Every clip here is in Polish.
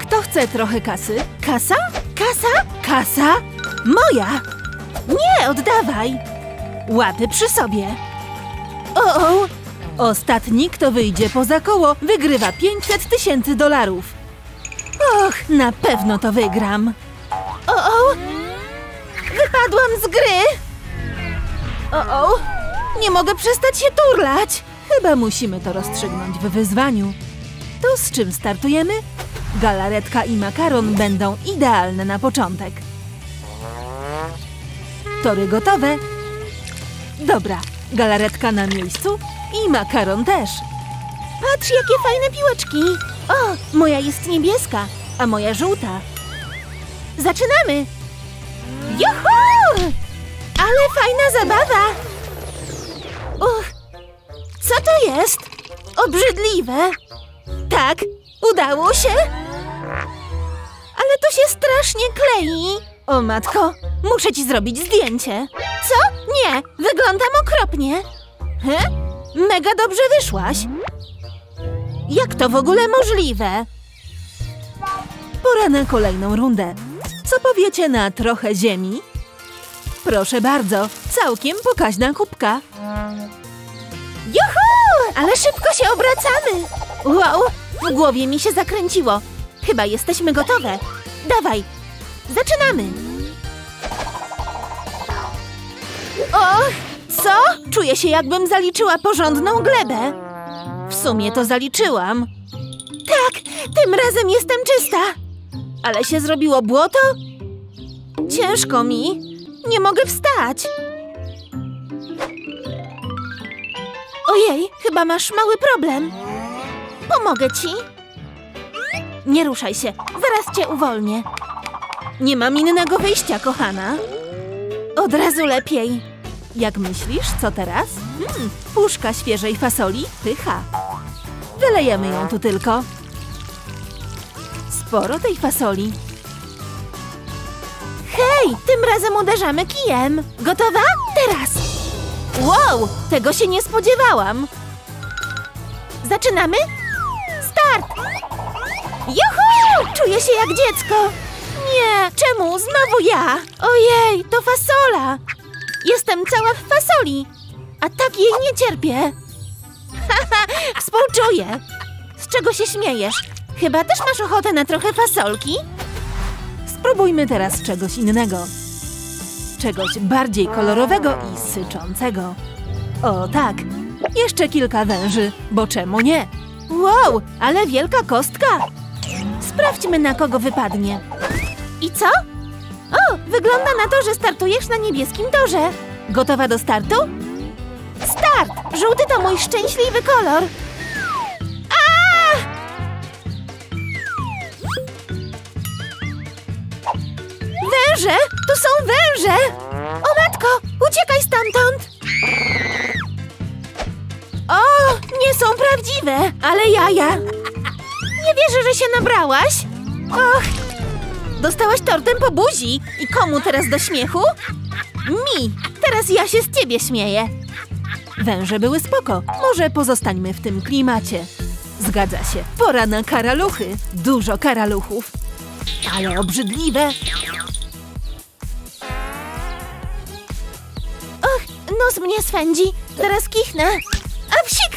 Kto chce trochę kasy? Kasa? Kasa? Kasa? Moja! Nie, oddawaj! Łapy przy sobie! O-o! Ostatni, kto wyjdzie poza koło, wygrywa 500 000 dolarów. Och, na pewno to wygram! O-o! Wypadłam z gry! O-o! Nie mogę przestać się turlać! Chyba musimy to rozstrzygnąć w wyzwaniu. To z czym startujemy? Galaretka i makaron będą idealne na początek. Tory gotowe. Dobra, galaretka na miejscu i makaron też. Patrz, jakie fajne piłeczki. O, moja jest niebieska, a moja żółta. Zaczynamy! Juhu! Ale fajna zabawa! Uch, co to jest? Obrzydliwe! Tak, udało się! Ale to się strasznie klei! O matko, muszę ci zrobić zdjęcie! Co? Nie, wyglądam okropnie! He? Mega dobrze wyszłaś! Jak to w ogóle możliwe? Pora na kolejną rundę. Co powiecie na trochę ziemi? Proszę bardzo, całkiem pokaźna kubka. Juhu! Ale szybko się obracamy! Wow, w głowie mi się zakręciło. Chyba jesteśmy gotowe. Dawaj, zaczynamy! Och, co? Czuję się, jakbym zaliczyła porządną glebę. W sumie to zaliczyłam. Tak, tym razem jestem czysta. Ale się zrobiło błoto? Ciężko mi. Nie mogę wstać. Ojej, chyba masz mały problem. Pomogę ci. Nie ruszaj się, zaraz cię uwolnię. Nie mam innego wyjścia, kochana. Od razu lepiej. Jak myślisz, co teraz? Puszka świeżej fasoli, pycha. Wylejemy ją tu tylko. Sporo tej fasoli. Hej, tym razem uderzamy kijem. Gotowa? Teraz! Wow, tego się nie spodziewałam. Zaczynamy? Start! Juhu! Czuję się jak dziecko. Nie, czemu? Znowu ja. Ojej, to fasola. Jestem cała w fasoli. A tak jej nie cierpię. Haha, współczuję. Z czego się śmiejesz? Chyba też masz ochotę na trochę fasolki? Spróbujmy teraz czegoś innego. Czegoś bardziej kolorowego i syczącego. O tak, jeszcze kilka węży, bo czemu nie? Wow, ale wielka kostka! Sprawdźmy, na kogo wypadnie. I co? O, wygląda na to, że startujesz na niebieskim torze. Gotowa do startu? Start! Żółty to mój szczęśliwy kolor. Węże! To są węże! O matko! Uciekaj stamtąd! O! Nie są prawdziwe! Ale jaja! Nie wierzę, że się nabrałaś! Och! Dostałaś tortem po buzi! I komu teraz do śmiechu? Mi! Teraz ja się z ciebie śmieję! Węże były spoko. Może pozostańmy w tym klimacie. Zgadza się. Pora na karaluchy. Dużo karaluchów. Ale obrzydliwe! Nos mnie swędzi. Zaraz kichnę. A psik!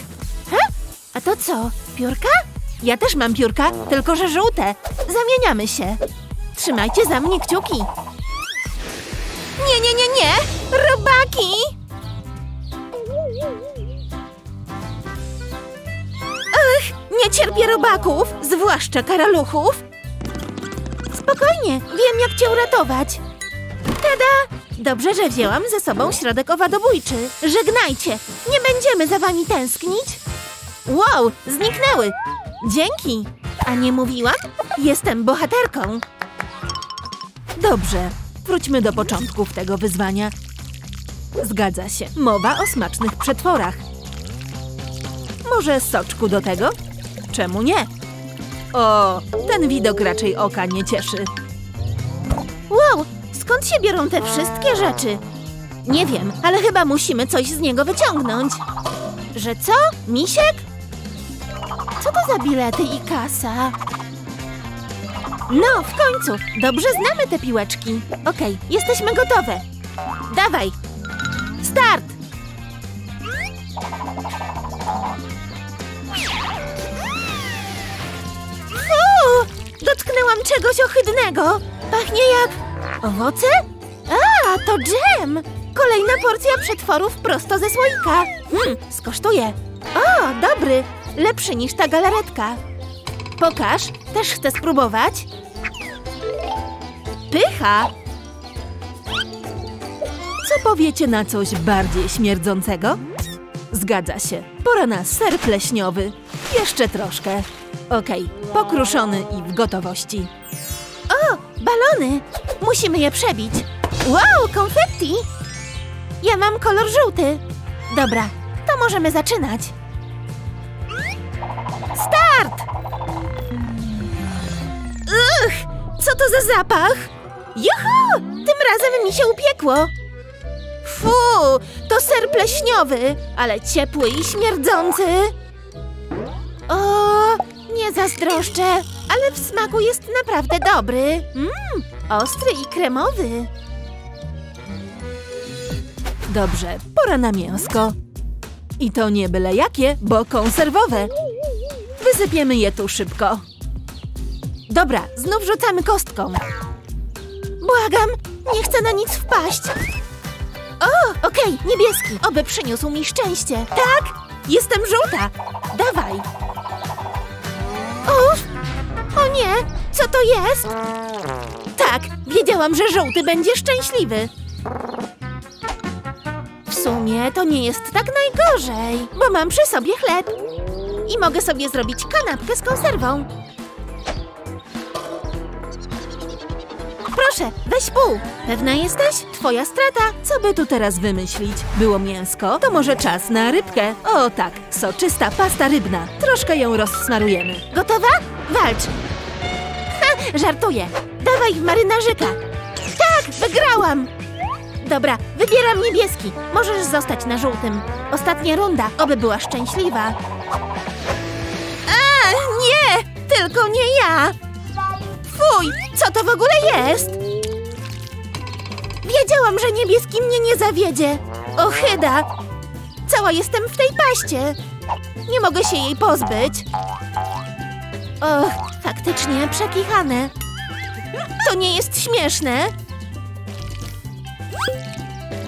Ha? A to co? Piórka? Ja też mam piórka, tylko że żółte. Zamieniamy się. Trzymajcie za mnie kciuki. Nie, nie, nie, nie! Robaki! Ach, nie cierpię robaków, zwłaszcza karaluchów. Spokojnie, wiem jak cię uratować. Tada! Dobrze, że wzięłam ze sobą środek owadobójczy. Żegnajcie! Nie będziemy za wami tęsknić. Wow, zniknęły! Dzięki! A nie mówiłam? Jestem bohaterką. Dobrze, wróćmy do początków tego wyzwania. Zgadza się, mowa o smacznych przetworach. Może soczku do tego? Czemu nie? O, ten widok raczej oka nie cieszy. Wow! Skąd się biorą te wszystkie rzeczy? Nie wiem, ale chyba musimy coś z niego wyciągnąć. Że co? Misiek? Co to za bilety i kasa? No, w końcu! Dobrze znamy te piłeczki. Okej, jesteśmy gotowe. Dawaj! Start! O! Dotknęłam czegoś ohydnego. Pachnie jak... owoce? A, to dżem! Kolejna porcja przetworów prosto ze słoika. Skosztuję. O, dobry. Lepszy niż ta galaretka. Pokaż. Też chcę spróbować. Pycha! Co powiecie na coś bardziej śmierdzącego? Zgadza się. Pora na ser pleśniowy. Jeszcze troszkę. Okej, pokruszony i w gotowości. O, balony! Musimy je przebić. Wow, konfetti! Ja mam kolor żółty. Dobra, to możemy zaczynać. Start! Uch, co to za zapach? Juhu! Tym razem mi się upiekło. Fu, to ser pleśniowy, ale ciepły i śmierdzący. O, nie zazdroszczę, ale w smaku jest naprawdę dobry. Ostry i kremowy. Dobrze, pora na mięsko. I to nie byle jakie, bo konserwowe. Wysypiemy je tu szybko. Dobra, znów rzucamy kostką. Błagam, nie chcę na nic wpaść. O, okej, niebieski. Oby przyniósł mi szczęście. Tak, jestem żółta. Dawaj. Uff, o nie, co to jest? Tak, wiedziałam, że żółty będzie szczęśliwy. W sumie to nie jest tak najgorzej, bo mam przy sobie chleb. I mogę sobie zrobić kanapkę z konserwą. Proszę, weź pół. Pewna jesteś? Twoja strata. Co by tu teraz wymyślić? Było mięsko, to może czas na rybkę. O tak, soczysta pasta rybna. Troszkę ją rozsmarujemy. Gotowa? Walcz. Ha, żartuję. Dawaj w marynarzyka. Tak, wygrałam. Dobra, wybieram niebieski. Możesz zostać na żółtym. Ostatnia runda, oby była szczęśliwa. A, nie! Tylko nie ja! Fuj, co to w ogóle jest? Wiedziałam, że niebieski mnie nie zawiedzie. Ohyda! Cała jestem w tej paście. Nie mogę się jej pozbyć. Och, faktycznie przekichane. To nie jest śmieszne.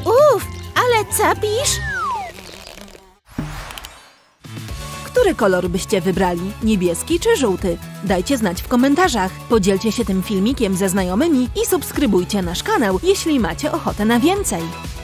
Uff, ale capisz? Który kolor byście wybrali? Niebieski czy żółty? Dajcie znać w komentarzach. Podzielcie się tym filmikiem ze znajomymi i subskrybujcie nasz kanał, jeśli macie ochotę na więcej.